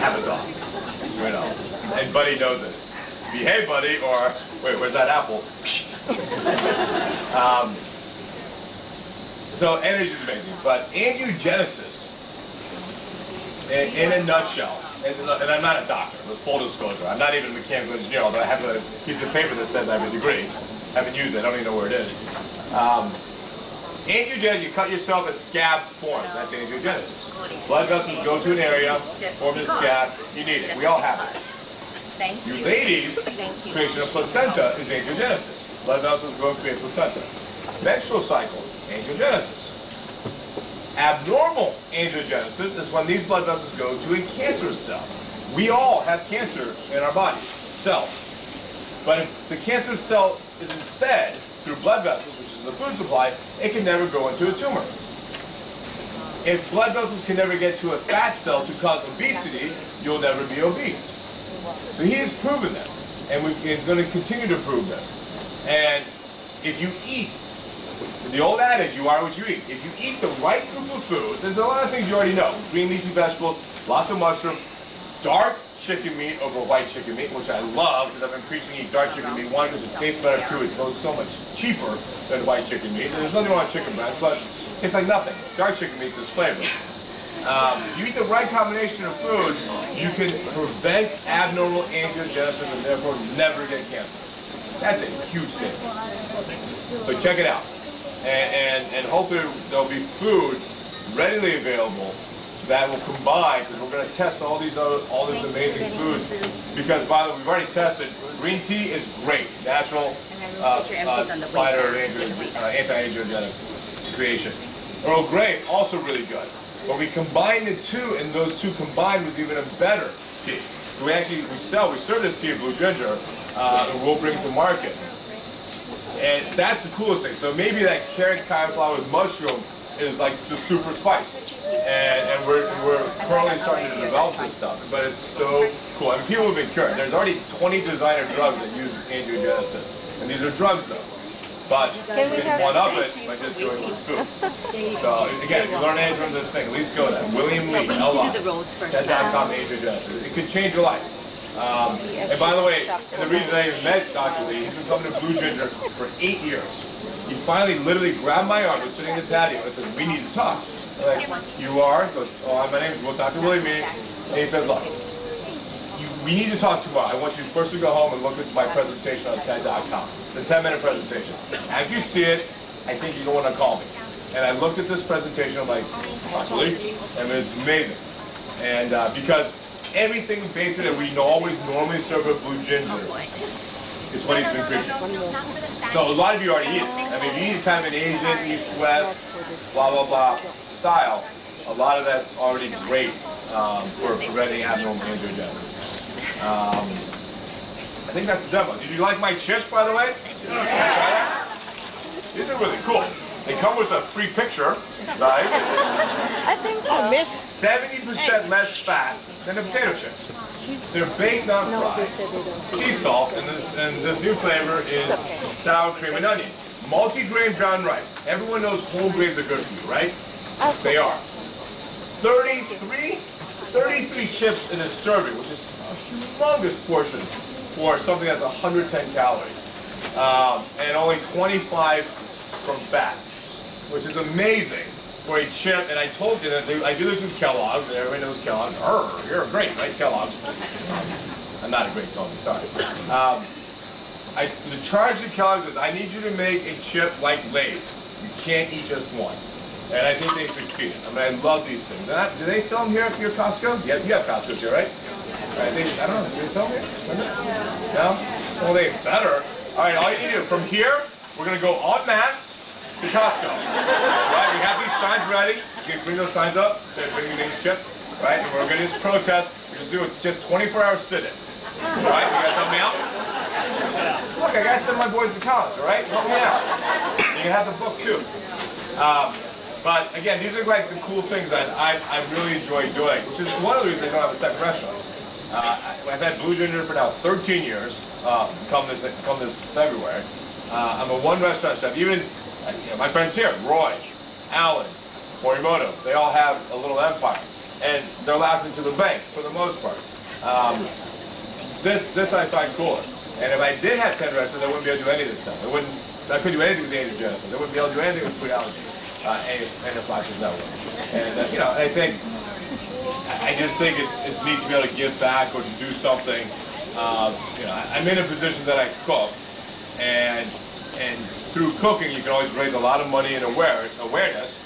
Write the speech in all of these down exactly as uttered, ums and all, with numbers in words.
have a dog. You know. And Buddy knows it. Behave, Buddy, or wait, where's that apple? um, so energy's amazing, but angiogenesis, in, in a nutshell, and, and I'm not a doctor, with full disclosure, I'm not even a mechanical engineer, although I have a piece of paper that says I have a degree. I haven't used it, I don't even know where it is. Um, Angiogenesis, you cut yourself, a scab forms. That's angiogenesis. Blood vessels go to an area, form a scab, you need it. We all have it. Thank you. You ladies, creation of placenta is angiogenesis. Blood vessels grow and create placenta. Menstrual cycle, angiogenesis. Abnormal angiogenesis is when these blood vessels go to a cancerous cell. We all have cancer in our bodies, cells. But if the cancer cell isn't fed through blood vessels, which is the food supply, it can never go into a tumor. If blood vessels can never get to a fat cell to cause obesity, you'll never be obese. So he has proven this, and we, he's going to continue to prove this. And if you eat, the old adage, you are what you eat. If you eat the right group of foods, there's a lot of things you already know. Green leafy vegetables, lots of mushrooms, dark chicken meat over white chicken meat, which I love because I've been preaching eat dark chicken meat. One, because it tastes better. Two, it's so much cheaper than white chicken meat. And there's nothing wrong with chicken breast, but it tastes like nothing. It's dark chicken meat, there's flavor. Um, if you eat the right combination of foods, you can prevent abnormal angiogenesis and therefore never get cancer. That's a huge statement. But check it out. And, and, and hopefully there'll be foods readily available that will combine, because we're going to test all these other, all these amazing foods. Because by the way, we've already tested, green tea is great, natural uh, uh, fighter anti-angiogenic creation. Earl Grey, also really good. But we combined the two, and those two combined was even a better tea. So we actually, we sell, we serve this tea at Blue Ginger, uh, and we'll bring it to market. And that's the coolest thing. So maybe that carrot cauliflower with mushroom is like the super spice. And, and we're, we're currently starting to develop this stuff. But it's so cool. I mean, people have been cured. There's already twenty designer drugs that use angiogenesis. And these are drugs, though. But you can one-up it by just doing it with food. So again, if you learn anything from this thing, at least go there. William Lee, T E D dot com, angiogenesis. It could change your life. Um, and by the way, and the reason I even met Doctor Lee, he's been coming to Blue Ginger for eight years. He finally literally grabbed my arm, was sitting in the patio, and said, "We need to talk." I'm like, "You are?" He goes, "Oh, my name is Doctor William Lee." And he says, "Look, you, we need to talk tomorrow. I want you first to go home and look at my presentation on T E D dot com. It's a ten-minute presentation. As you see it, I think you're going to call me." And I looked at this presentation, I'm like, "Doctor Lee?" I mean, it's amazing. And uh, because everything basically that we always normally serve at Blue Ginger is what he's been preaching. So a lot of you already eat it. I mean, if you eat kind of an Asian, East, West, blah, blah, blah style, a lot of that's already great um, for preventing abnormal angiogenesis. Um, I think that's the demo. Did you like my chips, by the way? Yeah. These are really cool. They come with a free picture, right? I think so. seventy percent less fat than a potato chip. They're baked, not fried. Sea salt, and this, and this new flavor is sour cream and onion. Multi-grain brown rice. Everyone knows whole grains are good for you, right? They are. thirty-three, thirty-three chips in a serving, which is a humongous portion for something that's one hundred ten calories, um, and only twenty-five from fat, which is amazing for a chip. And I told you that they, I do this with Kellogg's, and everybody knows Kellogg's. Urgh, you're great, right, Kellogg's? I'm not a great Tony, sorry. Um, I, the charge to Kellogg's is, I need you to make a chip like Lay's. You can't eat just one. And I think they succeeded. I mean, I love these things. And I, do they sell them here at your Costco? Yeah, you have Costco's here, right? I, think, I don't know, do they sell them here? No? Well, they better. All right, all you need to do, from here, we're going to go en masse to Costco, right? We have these signs ready. You can bring those signs up, say bring me this chip, right? And we're gonna just protest. We just do a just twenty-four hour sit-in, right? You guys help me out? Look, I gotta send my boys to college, all right? Help me out. You can have the book too. Um, but again, these are like the cool things that I, I really enjoy doing, which is one of the reasons I don't have a second restaurant. Uh, I've had Blue Ginger for now thirteen years. Uh, come this come this February. Uh, I'm a one restaurant chef. Even Uh, you know, my friends here, Roy, Allen, Morimoto, they all have a little empire. and they're laughing to the bank for the most part. Um, this this I find cooler. And if I did have ten wrestlers, I wouldn't be able to do any of this stuff. I wouldn't. I couldn't do anything with the Angel Genesis. I wouldn't be able to do anything with Freeology uh, and and the Fox's Network. And uh, you know, I think I just think it's it's neat to be able to give back or to do something. Uh, you know, I'm in a position that I cook, and and through cooking, you can always raise a lot of money and aware awareness.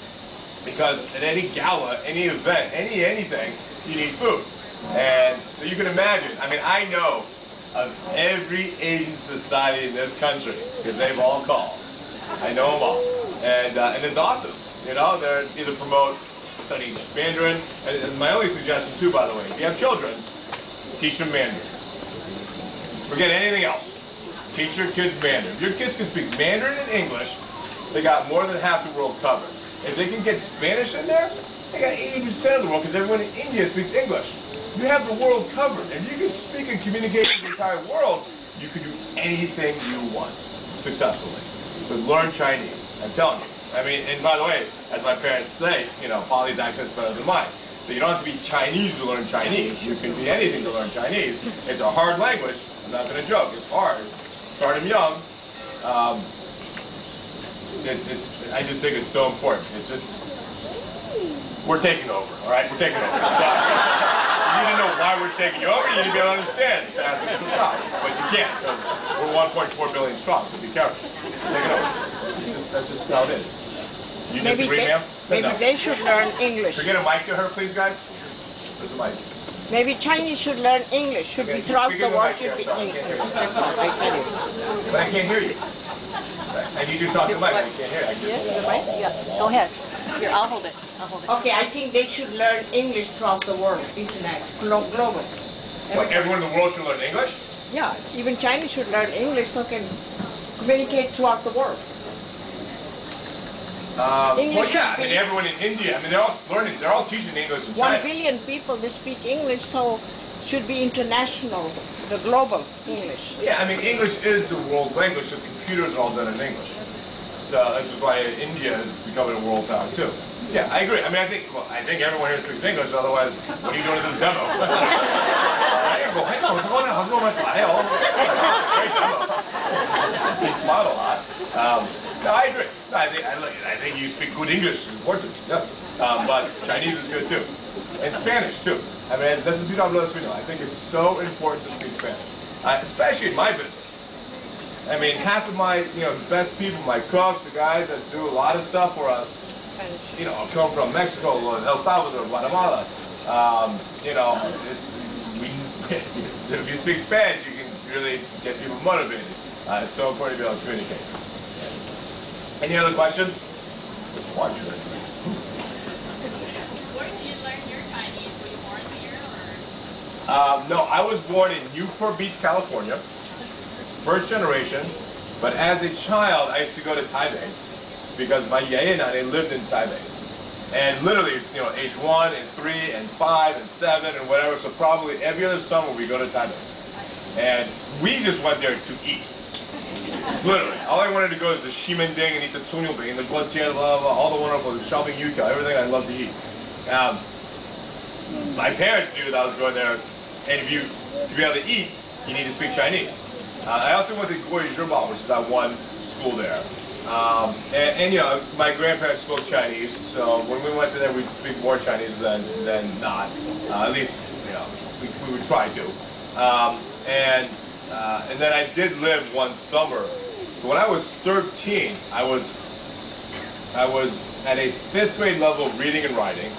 Because at any gala, any event, any anything, you need food. And so you can imagine, I mean, I know of every Asian society in this country, because they've all called. I know them all. And, uh, and it's awesome, you know, they're either promote, study Mandarin, and, and my only suggestion too, by the way, if you have children, teach them Mandarin. Forget anything else. Teach your kids Mandarin. If your kids can speak Mandarin and English, they got more than half the world covered. If they can get Spanish in there, they got eighty percent of the world, because everyone in India speaks English. You have the world covered. If you can speak and communicate with the entire world, you can do anything you want successfully. But learn Chinese, I'm telling you. I mean, and by the way, as my parents say, you know, Polly's accent's better than mine. So you don't have to be Chinese to learn Chinese. You can be anything to learn Chinese. It's a hard language. I'm not going to joke. It's hard. Start them young. Um, It, it's, I just think it's so important. It's just, we're taking over, all right? We're taking over. You need to know why we're taking you over. You need to be able to understand. It's asking us to stop. But you can't, because we're one point four billion strong, so be careful. Take it over. It's just, that's just how it is. You maybe disagree, ma'am? Maybe no. They should learn English. Could we get a mic to her, please, guys? There's a mic. Maybe Chinese should learn English. Should okay, be throughout the world, should be English. That's all, I said it. But I can't hear you. And you do talk to Mike. I can't hear. I just yeah, the mic? Yes. Go ahead. Here, I'll hold it. I'll hold it. Okay, I think they should learn English throughout the world, international, global. What, everyone in the world should learn English? Yeah, even Chinese should learn English so can communicate throughout the world. Um, English well, yeah, and everyone in India. I mean, they're all learning. They're all teaching English in China. One billion people they speak English, so. Should be international, the global English. Yeah, I mean, English is the world language, just computers are all done in English. So this is why India is becoming a world power too. Yeah, I agree. I mean, I think well, I think everyone here speaks English, otherwise, what are you doing at this demo? Great demo. He smiled a lot. Um, no, I agree. No, I, think, I, I think you speak good English, it's important, yes. Um, but Chinese is good too. And Spanish too. I mean, this is Latino. I think it's so important to speak Spanish, uh, especially in my business. I mean, half of my, you know, best people, my cooks, the guys that do a lot of stuff for us, you know, come from Mexico, El Salvador, Guatemala. Um, you know, it's we, if you speak Spanish, you can really get people motivated. Uh, it's so important to be able to communicate. Any other questions? Watch it. Um, no, I was born in Newport Beach, California, first generation, but as a child I used to go to Taipei because my yaya and I lived in Taipei. And literally, you know, age one and three and five and seven and whatever, so probably every other summer we go to Taipei. And we just went there to eat. Literally. All I wanted to go is the Shimen Ding and eat the Tsunyubei and the Guotie, all the wonderful, the shopping yuca, everything I love to eat. Um, my parents knew that I was going there. And if you, to be able to eat, you need to speak Chinese. Uh, I also went to Guoyi Drum Hall, which is that one school there. Um, and, and, you know, my grandparents spoke Chinese, so when we went to there, we'd speak more Chinese than, than not. Uh, at least, you know, we, we would try to. Um, and, uh, and then I did live one summer. When I was thirteen, I was, I was at a fifth grade level of reading and writing.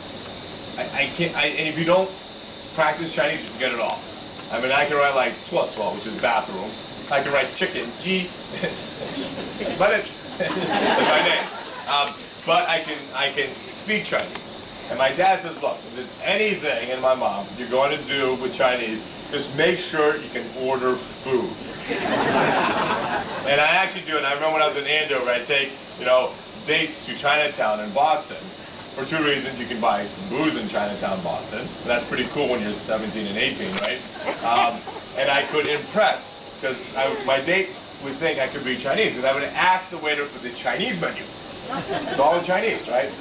I, I can't, I, and if you don't practice Chinese, you can get it all. I mean, I can write like "sua sua," which is bathroom. I can write chicken, ji, but it, it's my name. Um, but I can, I can speak Chinese. And my dad says, look, if there's anything, and my mom, you're going to do with Chinese, just make sure you can order food. And I actually do it. I remember when I was in Andover, I take, you know, dates to Chinatown in Boston. For two reasons, you can buy booze in Chinatown, Boston, and that's pretty cool when you're seventeen and eighteen, right? Um, and I could impress, because my date would think I could be Chinese, because I would ask the waiter for the Chinese menu. It's all in Chinese, right?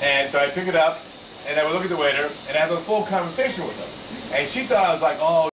And so I pick it up, and I would look at the waiter, and I have a full conversation with him. And she thought I was like, oh,